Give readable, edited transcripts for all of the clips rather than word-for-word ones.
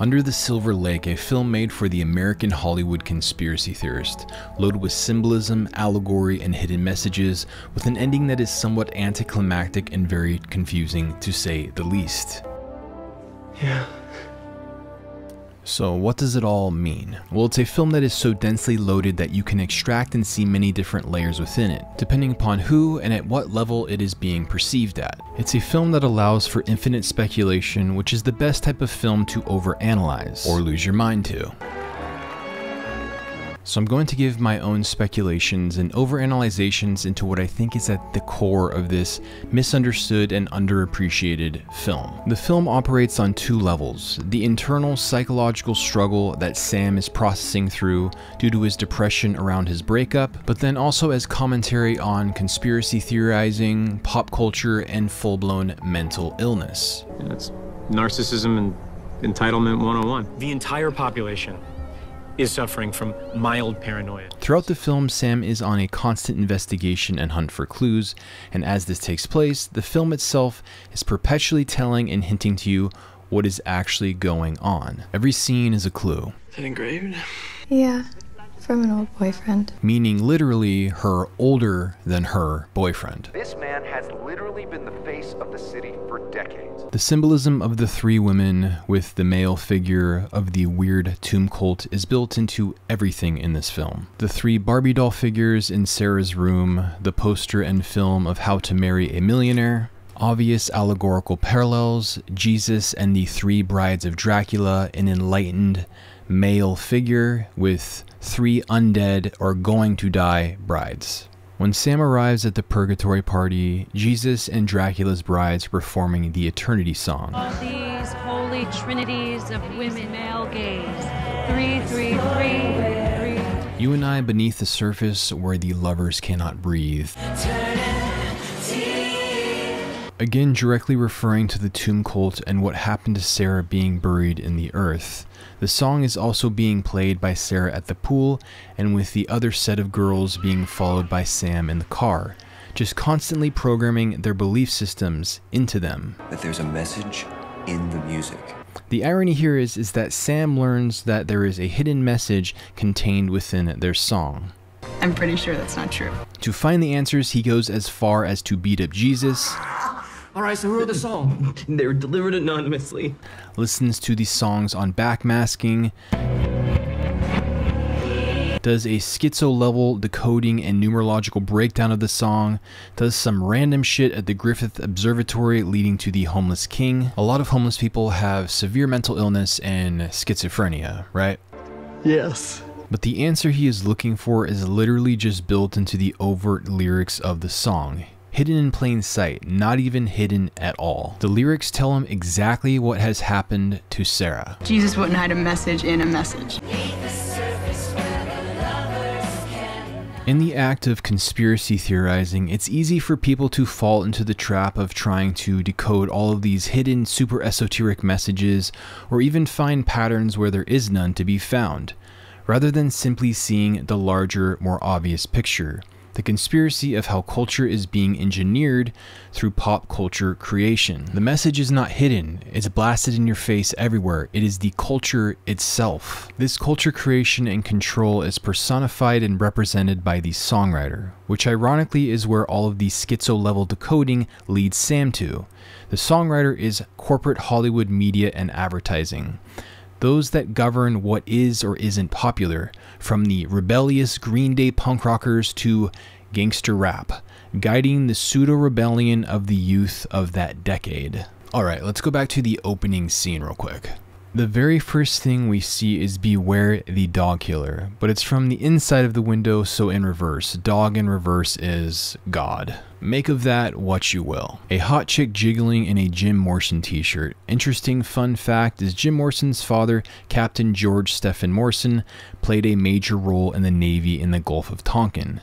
Under the Silver Lake, a film made for the American Hollywood conspiracy theorist, loaded with symbolism, allegory, and hidden messages, with an ending that is somewhat anticlimactic and very confusing, to say the least. Yeah. So what does it all mean? Well, it's a film that is so densely loaded that you can extract and see many different layers within it, depending upon who and at what level it is being perceived at. It's a film that allows for infinite speculation, which is the best type of film to overanalyze or lose your mind to. So I'm going to give my own speculations and overanalyzations into what I think is at the core of this misunderstood and underappreciated film. The film operates on two levels: the internal psychological struggle that Sam is processing through due to his depression around his breakup, but then also as commentary on conspiracy theorizing, pop culture, and full-blown mental illness. Yeah, it's narcissism and entitlement 101. The entire population is suffering from mild paranoia. Throughout the film, Sam is on a constant investigation and hunt for clues, and as this takes place, the film itself is perpetually telling and hinting to you what is actually going on. Every scene is a clue. Is it engraved? Yeah, from an old boyfriend. Meaning literally her older than her boyfriend. This man has literally been the face of the city for decades. The symbolism of the three women with the male figure of the weird tomb cult is built into everything in this film. The three Barbie doll figures in Sarah's room, the poster and film of How to Marry a Millionaire, obvious allegorical parallels, Jesus and the three brides of Dracula, an enlightened male figure with three undead or going to die brides. When Sam arrives at the purgatory party, Jesus and Dracula's brides are performing the Eternity Song. All these holy trinities of women, male gaze, 3, 3, 3, 3. You and I beneath the surface where the lovers cannot breathe. Again, directly referring to the tomb cult and what happened to Sarah being buried in the earth. The song is also being played by Sarah at the pool and with the other set of girls being followed by Sam in the car, just constantly programming their belief systems into them. That there's a message in the music. The irony here is that Sam learns that there is a hidden message contained within their song. I'm pretty sure that's not true. To find the answers, he goes as far as to beat up Jesus. All right, so who wrote the song? They were delivered anonymously. Listens to these songs on backmasking. Does a schizo-level decoding and numerological breakdown of the song. Does some random shit at the Griffith Observatory leading to the homeless king. A lot of homeless people have severe mental illness and schizophrenia, right? Yes. But the answer he is looking for is literally just built into the overt lyrics of the song. Hidden in plain sight, not even hidden at all. The lyrics tell him exactly what has happened to Sarah. Jesus wouldn't hide a message in a message. In the act of conspiracy theorizing, it's easy for people to fall into the trap of trying to decode all of these hidden, super esoteric messages, or even find patterns where there is none to be found, rather than simply seeing the larger, more obvious picture. The conspiracy of how culture is being engineered through pop culture creation. The message is not hidden, it's blasted in your face everywhere. It is the culture itself. This culture creation and control is personified and represented by the songwriter, which ironically is where all of the schizo-level decoding leads Sam to. The songwriter is corporate Hollywood media and advertising. Those that govern what is or isn't popular, from the rebellious Green Day punk rockers to gangster rap, guiding the pseudo-rebellion of the youth of that decade. Alright, let's go back to the opening scene real quick. The very first thing we see is Beware the Dog Killer, but it's from the inside of the window, so in reverse. Dog in reverse is God. Make of that what you will. A hot chick jiggling in a Jim Morrison t-shirt. Interesting fun fact is Jim Morrison's father, Captain George Stephen Morrison, played a major role in the Navy in the Gulf of Tonkin.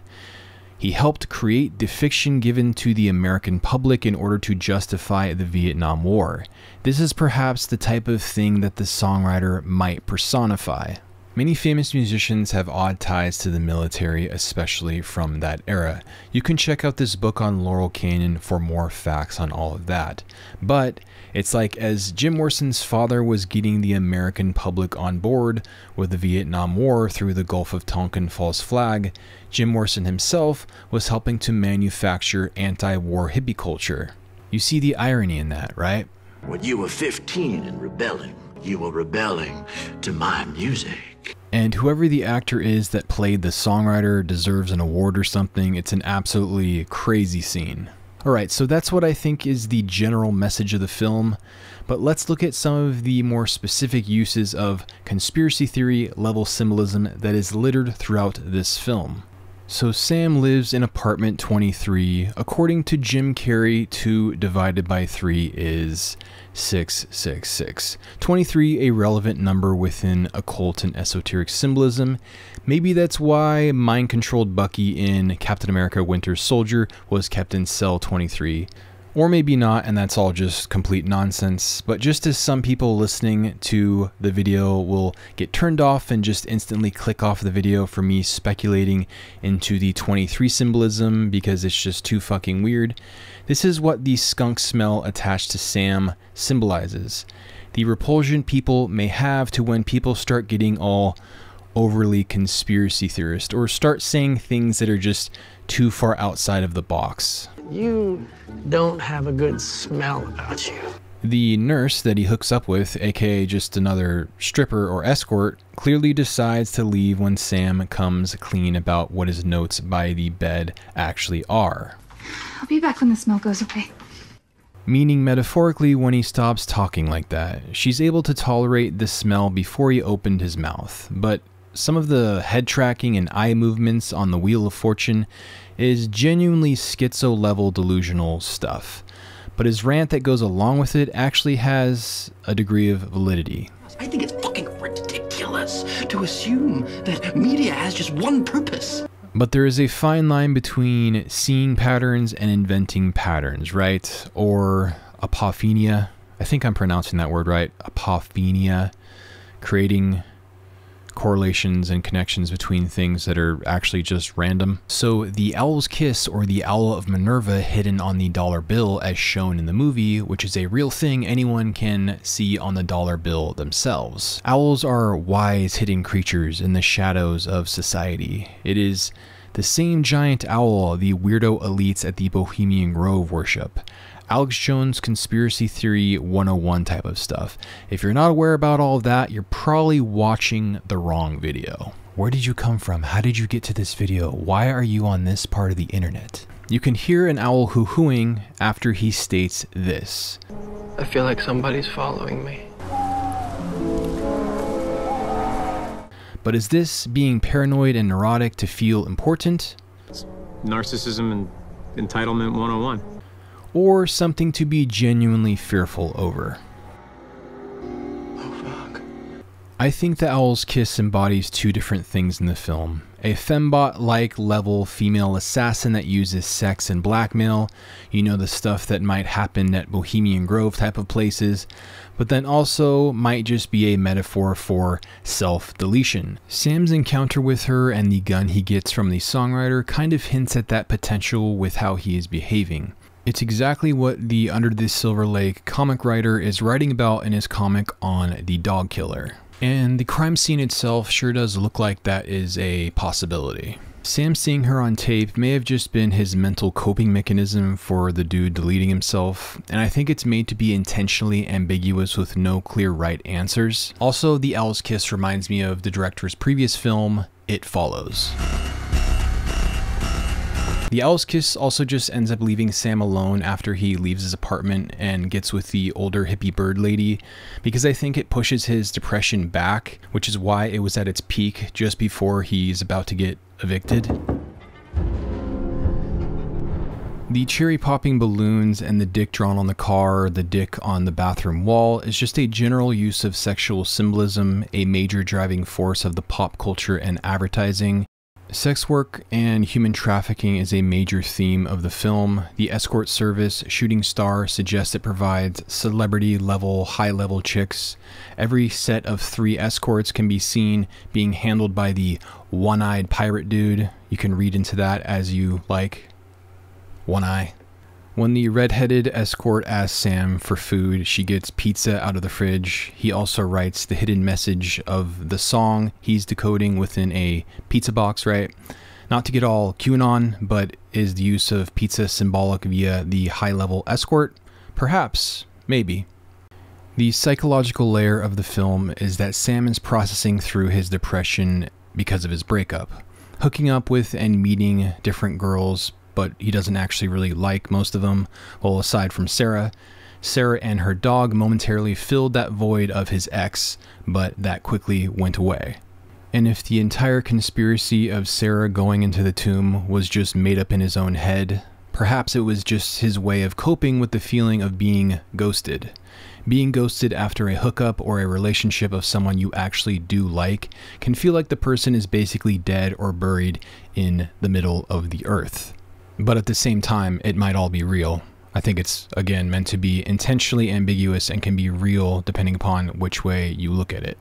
He helped create the fiction given to the American public in order to justify the Vietnam War. This is perhaps the type of thing that the songwriter might personify. Many famous musicians have odd ties to the military, especially from that era. You can check out this book on Laurel Canyon for more facts on all of that. But it's like, as Jim Morrison's father was getting the American public on board with the Vietnam War through the Gulf of Tonkin false flag, Jim Morrison himself was helping to manufacture anti-war hippie culture. You see the irony in that, right? When you were 15 and rebelling, you were rebelling to my music. And whoever the actor is that played the songwriter deserves an award or something. It's an absolutely crazy scene. Alright, so that's what I think is the general message of the film, but let's look at some of the more specific uses of conspiracy theory level symbolism that is littered throughout this film. So Sam lives in apartment 23. According to Jim Carrey, 2 divided by 3 is 666. 23, a relevant number within occult and esoteric symbolism. Maybe that's why mind-controlled Bucky in Captain America Winter Soldier was kept in cell 23. Or maybe not, and that's all just complete nonsense. But just as some people listening to the video will get turned off and just instantly click off the video for me speculating into the 23 symbolism because it's just too fucking weird, this is what the skunk smell attached to Sam symbolizes. The repulsion people may have to when people start getting all overly conspiracy theorist or start saying things that are just too far outside of the box. You don't have a good smell about you. The nurse that he hooks up with, aka just another stripper or escort, clearly decides to leave when Sam comes clean about what his notes by the bed actually are. I'll be back when the smell goes away. Meaning metaphorically when he stops talking like that. She's able to tolerate the smell before he opened his mouth, but some of the head tracking and eye movements on the Wheel of Fortune is genuinely schizo-level delusional stuff. But his rant that goes along with it actually has a degree of validity. I think it's fucking ridiculous to assume that media has just one purpose. But there is a fine line between seeing patterns and inventing patterns, right? Or apophenia. I think I'm pronouncing that word right. Apophenia. Creating correlations and connections between things that are actually just random. So the owl's kiss, or the owl of Minerva hidden on the dollar bill as shown in the movie, which is a real thing anyone can see on the dollar bill themselves. Owls are wise hidden creatures in the shadows of society. It is the same giant owl the weirdo elites at the Bohemian Grove worship. Alex Jones conspiracy theory 101 type of stuff. If you're not aware about all of that, you're probably watching the wrong video. Where did you come from? How did you get to this video? Why are you on this part of the internet? You can hear an owl hoo-hooing after he states this. I feel like somebody's following me. But is this being paranoid and neurotic to feel important? It's narcissism and entitlement 101. Or something to be genuinely fearful over. Oh, fuck. I think the owl's kiss embodies two different things in the film. A fembot-like level female assassin that uses sex and blackmail, you know, the stuff that might happen at Bohemian Grove type of places, but then also might just be a metaphor for self-deletion. Sam's encounter with her and the gun he gets from the songwriter kind of hints at that potential with how he is behaving. It's exactly what the Under the Silver Lake comic writer is writing about in his comic on the dog killer. And the crime scene itself sure does look like that is a possibility. Sam seeing her on tape may have just been his mental coping mechanism for the dude deleting himself, and I think it's made to be intentionally ambiguous with no clear right answers. Also, the owl's kiss reminds me of the director's previous film, It Follows. The owl's kiss also just ends up leaving Sam alone after he leaves his apartment and gets with the older hippie bird lady, because I think it pushes his depression back, which is why it was at its peak just before he's about to get evicted. The cherry popping balloons and the dick drawn on the car, the dick on the bathroom wall is just a general use of sexual symbolism, a major driving force of the pop culture and advertising. Sex work and human trafficking is a major theme of the film. The escort service Shooting Star suggests it provides celebrity-level, high-level chicks. Every set of 3 escorts can be seen being handled by the one-eyed pirate dude. You can read into that as you like. One eye. When the red-headed escort asks Sam for food, she gets pizza out of the fridge. He also writes the hidden message of the song he's decoding within a pizza box, right? Not to get all QAnon, but is the use of pizza symbolic via the high-level escort? Perhaps, maybe. The psychological layer of the film is that Sam is processing through his depression because of his breakup, hooking up with and meeting different girls, but he doesn't actually really like most of them, well, aside from Sarah. Sarah and her dog momentarily filled that void of his ex, but that quickly went away. And if the entire conspiracy of Sarah going into the tomb was just made up in his own head, perhaps it was just his way of coping with the feeling of being ghosted. Being ghosted after a hookup or a relationship of someone you actually do like can feel like the person is basically dead or buried in the middle of the earth. But at the same time, it might all be real. I think it's, again, meant to be intentionally ambiguous and can be real depending upon which way you look at it.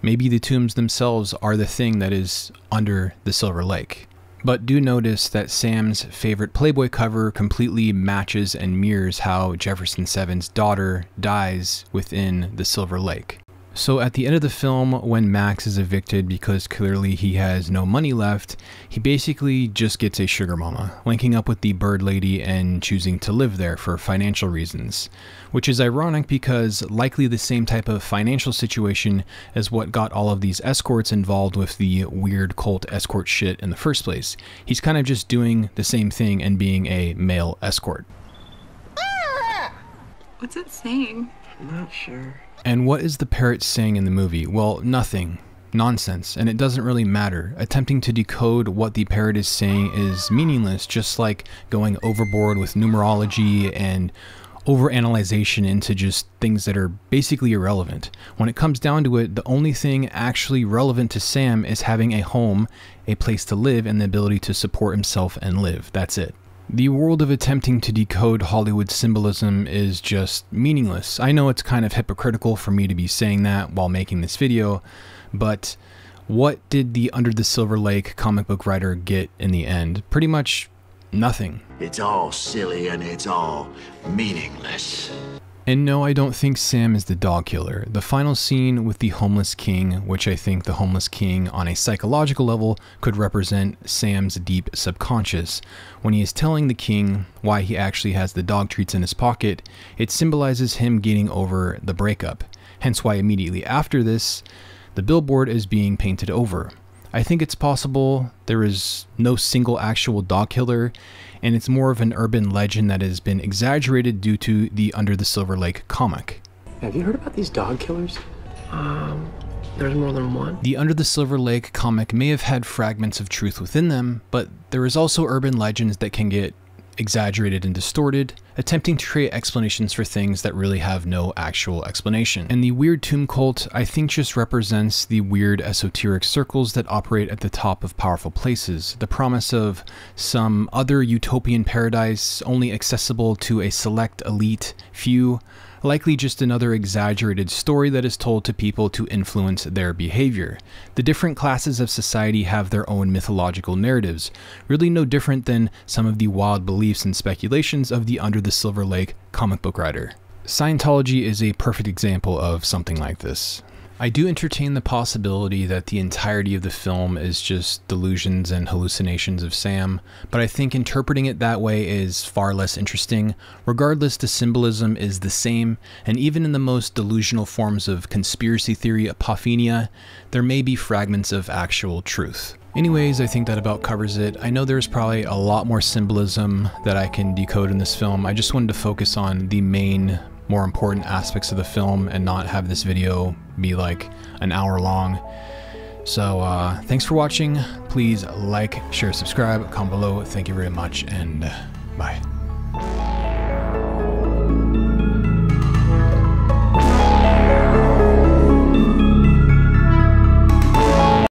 Maybe the tombs themselves are the thing that is under the Silver Lake. But do notice that Sam's favorite Playboy cover completely matches and mirrors how Jefferson Seven's daughter dies within the Silver Lake. So at the end of the film, when Max is evicted because clearly he has no money left, he basically just gets a sugar mama, linking up with the bird lady and choosing to live there for financial reasons, which is ironic because likely the same type of financial situation as what got all of these escorts involved with the weird cult escort shit in the first place. He's kind of just doing the same thing and being a male escort. What's it saying? I'm not sure. And what is the parrot saying in the movie? Well, nothing. Nonsense. And it doesn't really matter. Attempting to decode what the parrot is saying is meaningless, just like going overboard with numerology and overanalyzation into just things that are basically irrelevant. When it comes down to it, the only thing actually relevant to Sam is having a home, a place to live, and the ability to support himself and live. That's it. The world of attempting to decode Hollywood symbolism is just meaningless. I know it's kind of hypocritical for me to be saying that while making this video, but what did the Under the Silver Lake comic book writer get in the end? Pretty much nothing. It's all silly and it's all meaningless. And no, I don't think Sam is the dog killer. The final scene with the homeless king, which I think the homeless king on a psychological level could represent Sam's deep subconscious. When he is telling the king why he actually has the dog treats in his pocket, it symbolizes him getting over the breakup. Hence why immediately after this, the billboard is being painted over. I think it's possible there is no single actual dog killer, and it's more of an urban legend that has been exaggerated due to the Under the Silver Lake comic. Have you heard about these dog killers? There's more than one. The Under the Silver Lake comic may have had fragments of truth within them, but there is also urban legends that can get exaggerated and distorted, attempting to create explanations for things that really have no actual explanation. And the weird tomb cult, I think, just represents the weird esoteric circles that operate at the top of powerful places. The promise of some other utopian paradise only accessible to a select elite few, likely just another exaggerated story that is told to people to influence their behavior. The different classes of society have their own mythological narratives, really no different than some of the wild beliefs and speculations of the Under the Silver Lake comic book writer. Scientology is a perfect example of something like this. I do entertain the possibility that the entirety of the film is just delusions and hallucinations of Sam, but I think interpreting it that way is far less interesting. Regardless, the symbolism is the same, and even in the most delusional forms of conspiracy theory apophenia, there may be fragments of actual truth. Anyways, I think that about covers it. I know there's probably a lot more symbolism that I can decode in this film. I just wanted to focus on the main, more important aspects of the film and not have this video be like an hour long. So thanks for watching. Please like, share, subscribe, comment below. Thank you very much, and bye.